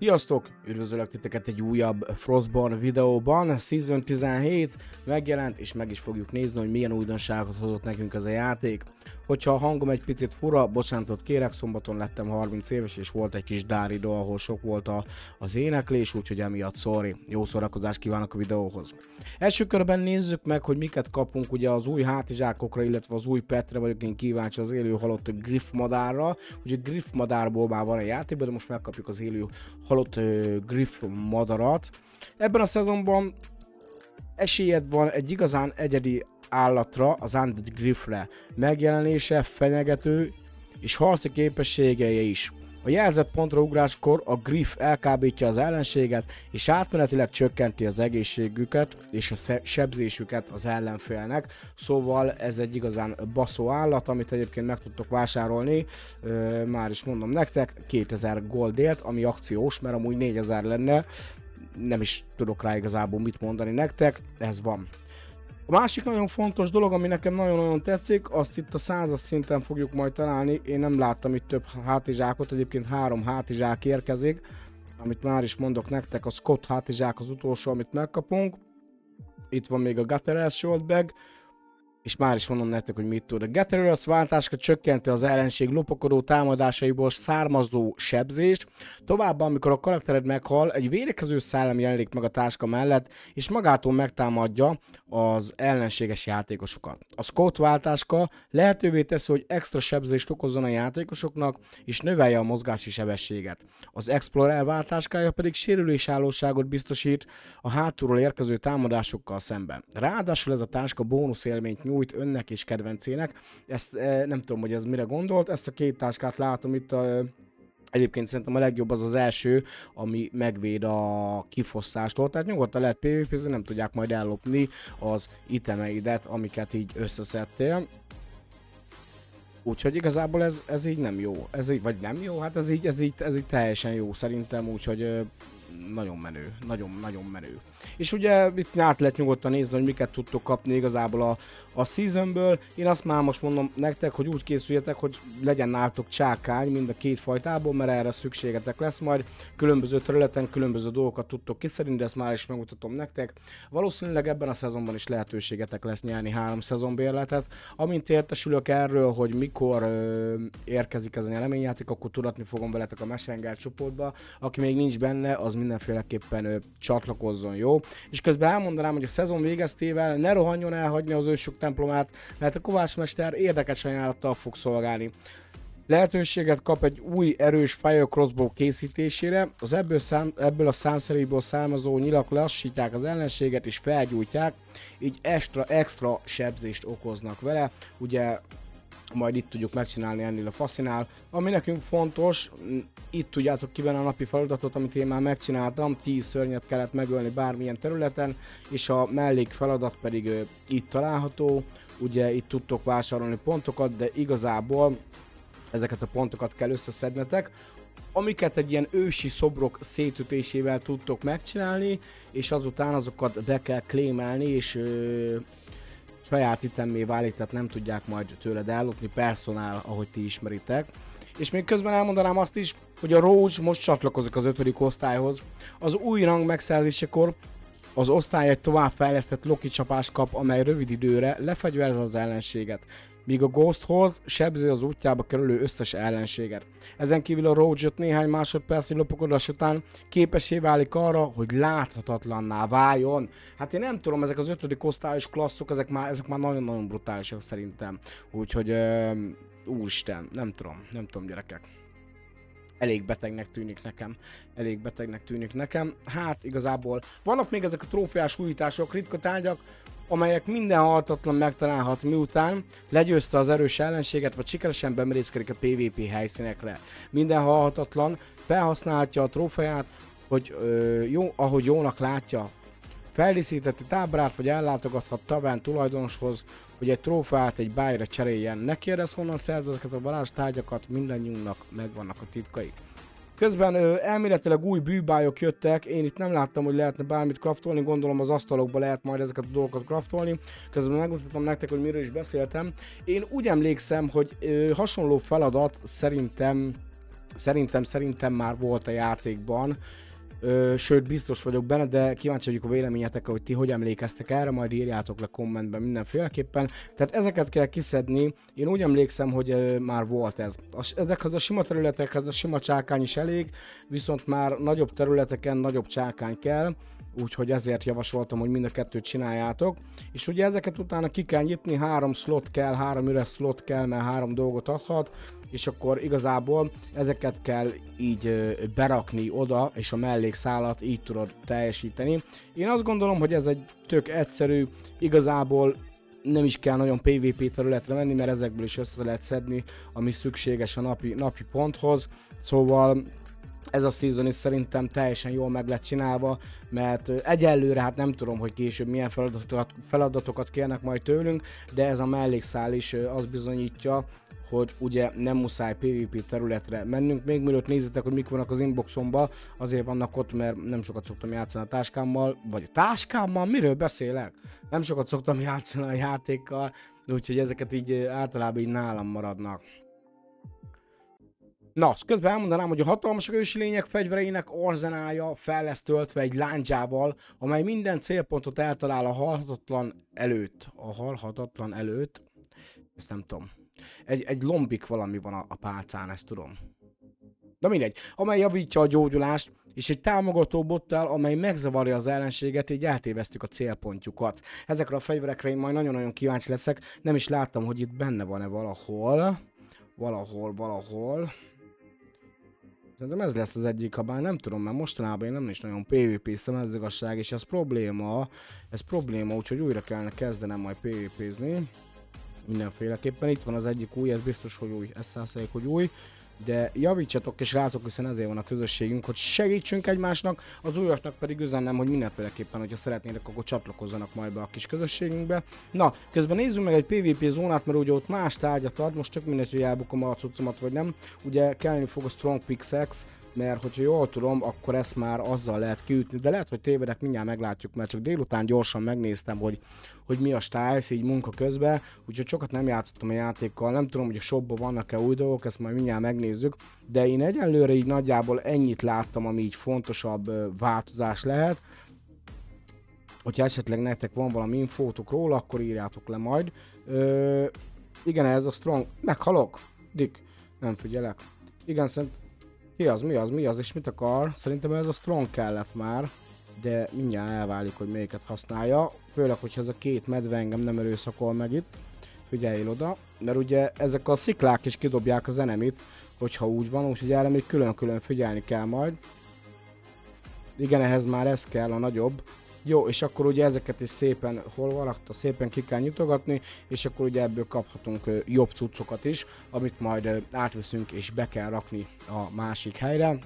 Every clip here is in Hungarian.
Sziasztok! Üdvözöllek titeket egy újabb Frostborn videóban. Season 17 megjelent, és meg is fogjuk nézni, hogy milyen újdonságot hozott nekünk ez a játék. Hogyha a hangom egy picit fura, bocsánatot kérek, szombaton lettem 30 éves, és volt egy kis dáridó, ahol sok volt az éneklés, úgyhogy emiatt sorry. Jó szórakozást kívánok a videóhoz. Első körben nézzük meg, hogy miket kapunk ugye az új hátizsákokra, illetve az új petre, vagyok én kíváncsi az élő halott griff madárra. Ugye griff madárból már van a játékban, de most megkapjuk az élő halott griff madarat. Ebben a szezonban esélyed van egy igazán egyedi állatra, az Andy Griffre. Megjelenése, fenyegető és harci képességei is. A jelzett pontra ugráskor a griff elkábítja az ellenséget, és átmenetileg csökkenti az egészségüket és a sebzésüket az ellenfélnek. Szóval ez egy igazán baszó állat, amit egyébként meg tudtok vásárolni, már is mondom nektek, 2000 goldért, ami akciós, mert amúgy 4000 lenne, nem is tudok rá igazából mit mondani nektek, ez van. A másik nagyon fontos dolog, ami nekem nagyon-nagyon tetszik, azt itt a 100-as szinten fogjuk majd találni. Én nem láttam itt több hátizsákot, egyébként 3 hátizsák érkezik, amit már is mondok nektek, a Scott hátizsák az utolsó, amit megkapunk. Itt van még a Gatherer's Old Bag, és már is mondom nektek, hogy mit tud. A Getter-Ross váltáska csökkenti az ellenség lopakodó támadásaiból származó sebzést. Továbbá, amikor a karaktered meghal, egy védekező szellem jelenik meg a táska mellett, és magától megtámadja az ellenséges játékosokat. A Scott váltáska lehetővé teszi, hogy extra sebzést okozzon a játékosoknak, és növelje a mozgási sebességet. Az Explorer váltáskája pedig sérülésállóságot biztosít a hátulról érkező támadásokkal szemben. Ráadásul ez a táska bónusz élményt nyújt önnek és kedvencének. Ezt nem tudom, hogy ez mire gondolt, ezt a két táskát látom itt, egyébként szerintem a legjobb az az első, ami megvéd a kifosztástól, tehát nyugodtan lehet PvP-zni, nem tudják majd ellopni az itemeidet, amiket így összeszedtél. Úgyhogy igazából ez így nem jó, ez így, vagy nem jó, hát ez így teljesen jó szerintem, úgyhogy nagyon menő, nagyon-nagyon menő. És ugye itt át lehet nyugodtan nézni, hogy miket tudtok kapni igazából a seasonből. Én azt már most mondom nektek, hogy úgy készüljetek, hogy legyen nálatok csákány mind a két fajtából, mert erre szükségetek lesz majd. Különböző területen különböző dolgokat tudtok kiszerint, de ezt már is megmutatom nektek. Valószínűleg ebben a szezonban is lehetőségetek lesz nyerni 3 szezonbérletet. Amint értesülök erről, hogy mikor érkezik ez a nyereményjáték, akkor tudatni fogom veletek a Messenger csoportba. Aki még nincs benne, az mindenféleképpen csatlakozzon, jó? És közben elmondanám, hogy a szezon végeztével ne rohanjon elhagyni az ősök templomát, mert a Kovács Mester érdekes ajánlattal fog szolgálni. Lehetőséget kap egy új erős fire crossbow készítésére, az ebből a számszeréből származó nyilak lassítják az ellenséget és felgyújtják, így extra sebzést okoznak vele, ugye majd itt tudjuk megcsinálni ennél a faszinál. Ami nekünk fontos, itt tudjátok kivenni a napi feladatot, amit én már megcsináltam, 10 szörnyet kellett megölni bármilyen területen, és a mellék feladat pedig itt található, ugye itt tudtok vásárolni pontokat, de igazából ezeket a pontokat kell összeszednetek, amiket egy ilyen ősi szobrok szétütésével tudtok megcsinálni, és azután azokat be kell klémelni, és saját itemmé válik, tehát nem tudják majd tőled ellopni, personál, ahogy ti ismeritek. És még közben elmondanám azt is, hogy a Rogue most csatlakozik az 5. osztályhoz. Az új rang megszerzésekor az osztály egy továbbfejlesztett Loki csapást kap, amely rövid időre lefegyverzi az ellenséget, míg a Ghosthoz sebzi az útjába kerülő összes ellenséget. Ezen kívül a Rogue-ot néhány másodpercnyi lopakodás után képessé válik arra, hogy láthatatlanná váljon. Hát én nem tudom, ezek az 5. osztályos klasszok, ezek már nagyon-nagyon brutálisak szerintem. Úgyhogy, úristen, nem tudom gyerekek. Elég betegnek tűnik nekem. Hát igazából vannak még ezek a trófeás újítások, ritka tárgyak, amelyek minden halhatatlan megtalálhat, miután legyőzte az erős ellenséget, vagy sikeresen bemerészkedik a PvP helyszínekre. Minden halhatatlan felhasználhatja a trófeát, hogy ahogy jónak látja. Feldíszíteti tábrát, vagy ellátogathat tavern tulajdonoshoz, hogy egy trófeát egy bájra cseréljen. Ne kérdezz, honnan szerz ezeket a varázstárgyakat, mindannyiunknak megvannak a titkai. Közben elméletileg új bűbájok jöttek, én itt nem láttam, hogy lehetne bármit craftolni, gondolom az asztalokba lehet majd ezeket a dolgokat craftolni. Közben megmutatom nektek, hogy miről is beszéltem. Én úgy emlékszem, hogy hasonló feladat szerintem Szerintem már volt a játékban, sőt biztos vagyok benne, de kíváncsi vagyok a véleményetekre, hogy ti hogy emlékeztek erre, majd írjátok le kommentben mindenféleképpen. Tehát ezeket kell kiszedni, én úgy emlékszem, hogy már volt ez. Ezekhez a sima területekhez a sima csákány is elég, viszont már nagyobb területeken nagyobb csákány kell, úgyhogy ezért javasoltam, hogy mind a kettőt csináljátok. És ugye ezeket utána ki kell nyitni, 3 üres slot kell, mert 3 dolgot adhat, és akkor igazából ezeket kell így berakni oda, és a mellékszálat így tudod teljesíteni. Én azt gondolom, hogy ez egy tök egyszerű, igazából nem is kell nagyon PvP területre menni, mert ezekből is össze lehet szedni, ami szükséges a napi ponthoz, szóval... Ez a season is szerintem teljesen jól meg lett csinálva, mert egyelőre hát nem tudom, hogy később milyen feladatokat kérnek majd tőlünk, de ez a mellékszál is azt bizonyítja, hogy ugye nem muszáj PvP területre mennünk. Még mielőtt nézzétek, hogy mik vannak az inboxomba, azért vannak ott, mert nem sokat szoktam játszani a táskámmal, vagy a táskámmal, miről beszélek? Nem sokat szoktam játszani a játékkal, úgyhogy ezeket így általában így nálam maradnak. Na, közben elmondanám, hogy a hatalmas ősi lények fegyvereinek arzenálja fel lesz töltve egy lándzsával, amely minden célpontot eltalál a halhatatlan előtt. Ezt nem tudom. Egy lombik valami van a pálcán, ezt tudom. De mindegy, amely javítja a gyógyulást, és egy támogató bottal, amely megzavarja az ellenséget, így eltévesztük a célpontjukat. Ezekre a fegyverekre én majd nagyon-nagyon kíváncsi leszek, nem is láttam, hogy itt benne van-e valahol. Szerintem ez lesz az egyik, ha bár nem tudom, mert mostanában én nem is nagyon PvP-ztem, ez az igazság, és ez probléma, úgyhogy újra kellene kezdenem majd PvP-zni. Mindenféleképpen itt van az egyik új, ez biztos, hogy új, ez 100%, hogy új, de javítsatok és rátok, hiszen ezért van a közösségünk, hogy segítsünk egymásnak, az újaknak pedig üzennem, hogy mindenféleképpen, hogyha szeretnének, akkor csatlakozzanak majd be a kis közösségünkbe. Na, közben nézzünk meg egy PvP zónát, mert ugye ott más tárgyat ad, most csak mindegy, hogy elbukom a cuccomat vagy nem, ugye kelleni fog a Strong Pickaxe, mert hogyha jól tudom, akkor ezt már azzal lehet kiütni, de lehet, hogy tévedek, mindjárt meglátjuk, mert csak délután gyorsan megnéztem, hogy mi a stájsz így munka közben, úgyhogy sokat nem játszottam a játékkal, nem tudom, hogy a shopban vannak-e új dolgok, ezt majd mindjárt megnézzük, de én egyelőre így nagyjából ennyit láttam, ami így fontosabb változás lehet. Hogyha esetleg nektek van valami infótok róla, akkor írjátok le majd. Igen, ez a Strong... Meghalok? Dick? Nem figyelek. Igen, szerintem... Mi az, és mit akar? Szerintem ez a Strong kellett már, de mindjárt elválik, hogy melyiket használja. Főleg, hogyha ez a két medve engem nem erőszakol meg itt. Figyeljél oda, mert ugye ezek a sziklák is kidobják az enemit, hogyha úgy van, úgyhogy erre még külön-külön figyelni kell majd. Igen, ehhez már ez kell, a nagyobb. Jó, és akkor ugye ezeket is szépen, szépen ki kell nyitogatni, és akkor ugye ebből kaphatunk jobb cuccokat is, amit majd átviszünk és be kell rakni a másik helyre.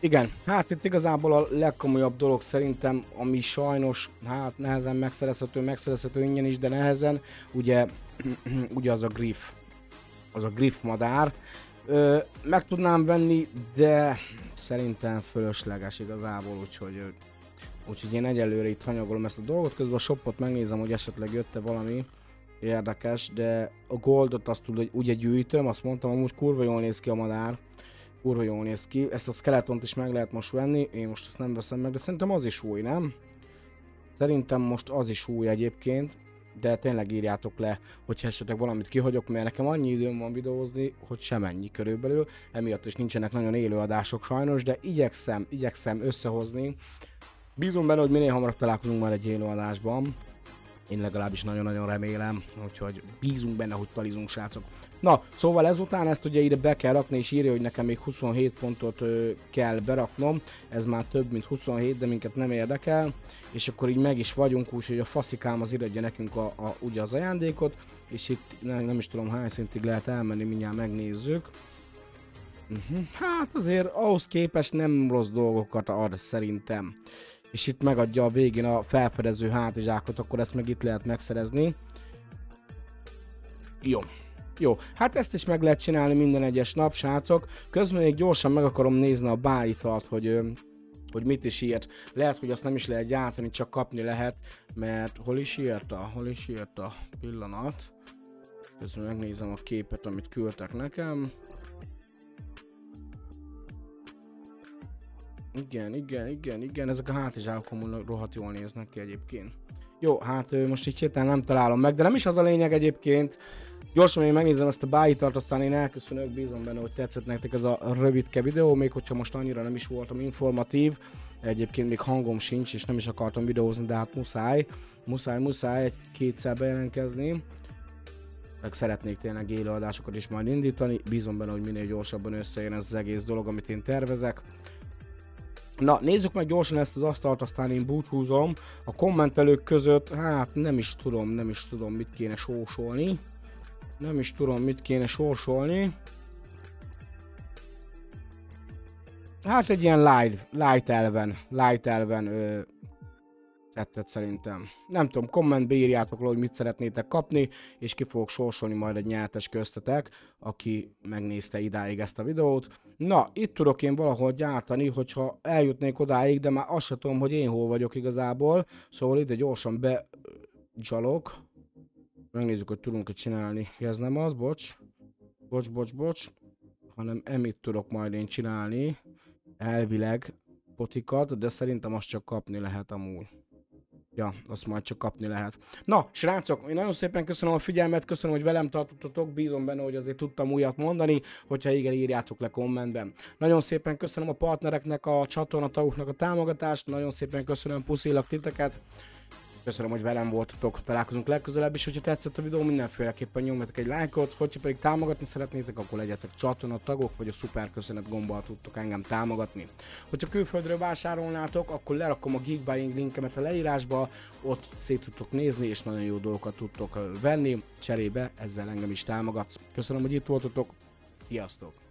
Igen, hát itt igazából a legkomolyabb dolog szerintem, ami sajnos, hát nehezen megszerezhető ingyen is, de nehezen, ugye az a griff madár. Meg tudnám venni, de szerintem fölösleges igazából, úgyhogy én egyelőre itt hanyagolom ezt a dolgot, közben a shopot megnézem, hogy esetleg jött-e valami érdekes, de a goldot azt ugye gyűjtöm, azt mondtam, amúgy kurva jól néz ki a madár, kurva jól néz ki, ezt a skeletont is meg lehet most venni, én most ezt nem veszem meg, de szerintem az is új, nem? Szerintem most az is új egyébként, de tényleg írjátok le, hogyha esetleg valamit kihagyok, mert nekem annyi időm van videózni, hogy semennyi körülbelül, emiatt is nincsenek nagyon élőadások sajnos, de igyekszem összehozni. Bízom benne, hogy minél hamarabb találkozunk már egy élőadásban. Én legalábbis nagyon-nagyon remélem, úgyhogy bízunk benne, hogy talizunk, srácok. Na, szóval ezután ezt ugye ide be kell rakni, és írja, hogy nekem még 27 pontot kell beraknom. Ez már több, mint 27, de minket nem érdekel. És akkor így meg is vagyunk, úgyhogy a faszikám az iradja nekünk ugye az ajándékot. És itt nem is tudom hány szintig lehet elmenni, mindjárt megnézzük. Hát azért ahhoz képest nem rossz dolgokat ad szerintem. És itt megadja a végén a felfedező hátizsákot, akkor ezt meg itt lehet megszerezni. Jó, hát ezt is meg lehet csinálni minden egyes nap, srácok. Közben még gyorsan meg akarom nézni a bájitalt, hogy mit is írt. Lehet, hogy azt nem is lehet gyártani, csak kapni lehet, mert hol is írta? Pillanat. Közben megnézem a képet, amit küldtek nekem. Igen, ezek a hátizsákomon rohadt jól néznek ki egyébként. Jó, hát most így héten nem találom meg, de nem is az a lényeg egyébként. Gyorsan én megnézem ezt a bájitart, aztán én elköszönök, bízom benne, hogy tetszett nektek ez a rövidke videó, még hogyha most annyira nem is voltam informatív. Egyébként még hangom sincs, és nem is akartam videózni, de hát muszáj egy-kétszer bejelentkezni. Meg szeretnék tényleg élőadásokat is majd indítani, bízom benne, hogy minél gyorsabban összejön ez az egész dolog, amit én tervezek. Na, nézzük meg gyorsan ezt az asztalt, aztán én búcsúzom. A kommentelők között, hát nem is tudom, mit kéne sorsolni. Hát egy ilyen light elven tettet szerintem. Nem tudom, kommentbe írjátok le, hogy mit szeretnétek kapni, és ki fogok sorsolni majd egy nyertes köztetek, aki megnézte idáig ezt a videót. Na, itt tudok én valahol gyártani, hogyha eljutnék odáig, de már azt sem tudom, hogy én hol vagyok igazából. Szóval ide gyorsan begyalog. Megnézzük, hogy tudunk-e csinálni. Ez nem az, bocs. Hanem emit tudok majd én csinálni. Elvileg potikat, de szerintem azt csak kapni lehet amúgy. Ja, azt majd csak kapni lehet. Na, srácok, én nagyon szépen köszönöm a figyelmet, köszönöm, hogy velem tartottatok, bízom benne, hogy azért tudtam újat mondani, hogyha igen, írjátok le kommentben. Nagyon szépen köszönöm a partnereknek, a csatornatagoknak a támogatást, nagyon szépen köszönöm, puszilak titeket. Köszönöm, hogy velem voltatok, találkozunk legközelebb is, hogyha tetszett a videó, mindenféleképpen nyomjatok egy lájkot, hogyha pedig támogatni szeretnétek, akkor legyetek csatornatagok, vagy a szuper köszönet gombbal tudtok engem támogatni. Hogyha külföldről vásárolnátok, akkor lerakom a Geek Buying linkemet a leírásba, ott szét tudtok nézni, és nagyon jó dolgokat tudtok venni, cserébe ezzel engem is támogatsz. Köszönöm, hogy itt voltatok, sziasztok!